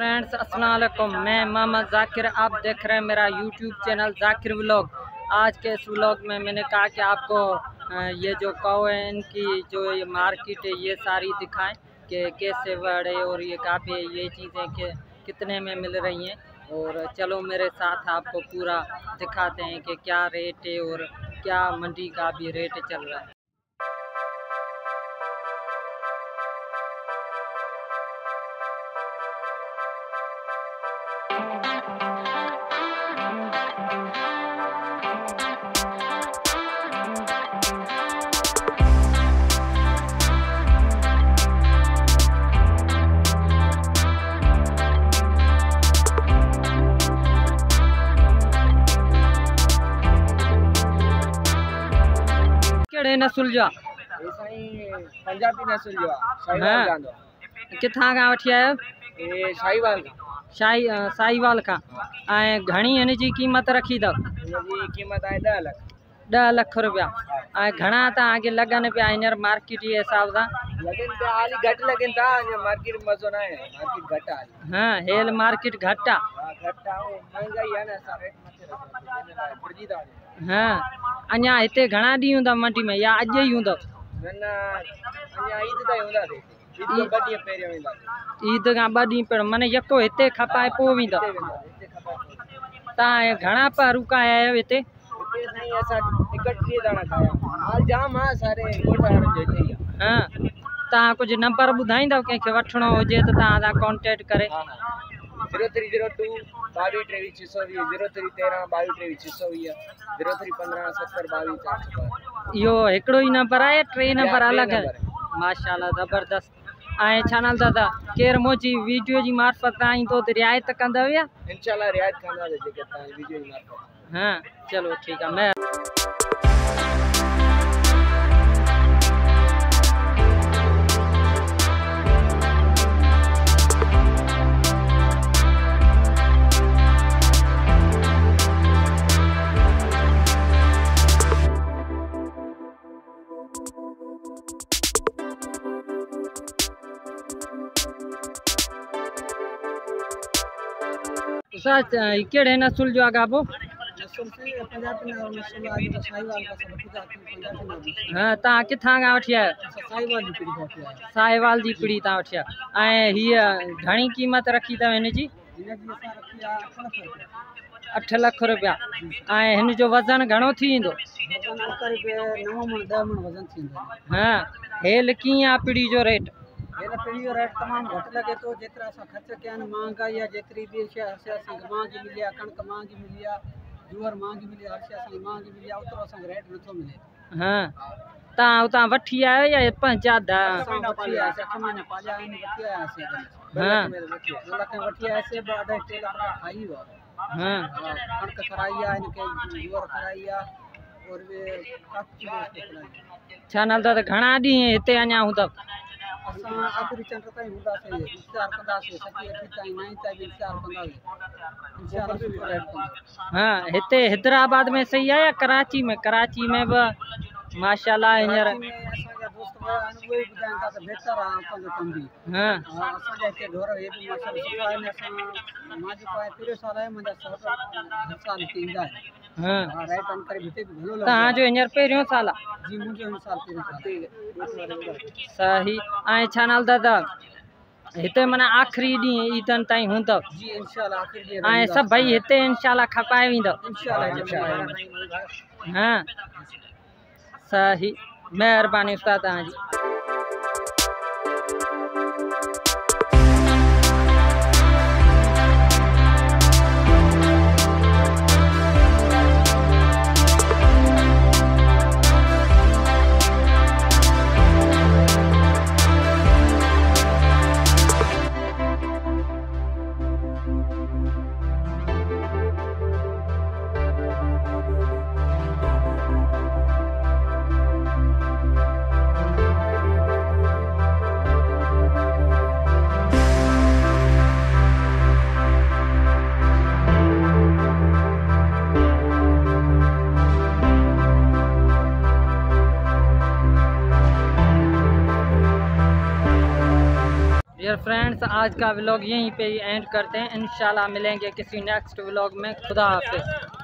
Friends अस्सलाम वालेकुम, मैं मामा जाकिर, आप देख रहे हैं मेरा यूट्यूब चैनल जाकिर ब्लॉग। आज के इस व्लॉग में मैंने कहा कि आपको ये जो काऊ है इनकी जो ये मार्केट है ये सारी दिखाएं कि कैसे बड़े और ये काफ़ी ये चीज़ें कि कितने में मिल रही हैं। और चलो मेरे साथ आपको पूरा दिखाते हैं कि क्या रेट है और क्या मंडी का भी रेट चल रहा है। न सुलझा पंजाबी न सुलझा किथा का वठी आयो ए साईवाल साई साईवाल का ए घणी इन जी कीमत रखी द जी कीमत आ 10 लाख रुपया आ घणा ता आगे लगन पे आइनर मार्केट ये हिसाब दा लगन पे आली घट लगन ता मार्केट मजो ना है मार्केट घटा हां हेल मार्केट घटा घटा ओ महंगाई है ना सारे मर्जी दा हां अन्या इते घणा डी हुंदा मंडी में या आज ही हुंदा ना अन्या ईद दा हुंदा थे ईद का बडी पेरे हुंदा ईद का बडी पर मने यको इते खपाए पो विंदा ता घणा पर रुका आयो इते नहीं ऐसा इकट्ठे दाना खाया हाल जाम हां सारे गोठाण जेते हां ता कुछ नंबर बुधाइंदा के वठणो होजे त ता दा कांटेक्ट करे 0302 2323 620 0313 2223 620 0315 70 22 400 यो एकड़ो ही नंबर है ट्रे नंबर अलग है माशाल्लाह जबरदस्त आए चैनल दादा केर मोजी वीडियो जी मार्फत आई तो रियायत कंदा या इंशाल्लाह रियायत कंदा जेके ता वीडियो जी मार्फत हाँ चलो ठीक है। मैं सच केड़े न सुलझो आगाबो हाँ ता किथा का वठी आयो साईवाल जी पिड़ी ता वठी आयो ए हिया घणी कीमत रखी तव इन जी 8 लाख रुपया ए इन जो वजन घणो थी इंदो हां हेल की आ पिड़ी जो रेट हेल पिड़ी जो रेट तमाम घट लगे तो जेतरा असा खर्च क्या मांगा या जेतरी भी शहर से मांगी मिली आ कणक मांगी मिली आ जुअर मांगी मिली आशा सा मांगी मिली उतरो सा रेट नथो मिले हां ता उता वठी आयो या पंजादा वठी आयो सठ माने पाजा ने वठी आयो से हां लख वठी आयो से बाद तेल अपना खाई हो हां कणक कराईया ने के जुअर कराईया और वे काफी चैनल दा घणा डी इते अन्या हुंदा असा आखरी चंद ताई हुंदा से 450 78 ताई 9 ताई 450 हां इते हैदराबाद में सही है या कराची में भी माशाल्लाह यार असा दोस्त भाई वो ही बुझान का बेहतर है अपन कम भी हां असा के ढोर ये भी माशाल्लाह सुखा है असा माजी पाए पूरे साल है मजा नुकसान तींदा है हां राइट ऑन करे भीते भलो लगा ता जो यार पेरियो साला जी मुझे अनुसार पेरियो सही आए चैनल दादा हिते मने आखरी डी ईदन ताई हुंदो जी इंशाल्लाह आखरी डी आए सब भाई हिते इंशाल्लाह खपाए विंदो इंशाल्लाह हां सही मेहरबानी उस्ताद जी। यार फ्रेंड्स, आज का व्लॉग यहीं पे एंड करते हैं। इंशाल्लाह मिलेंगे किसी नेक्स्ट व्लॉग में। खुदा हाफिज़।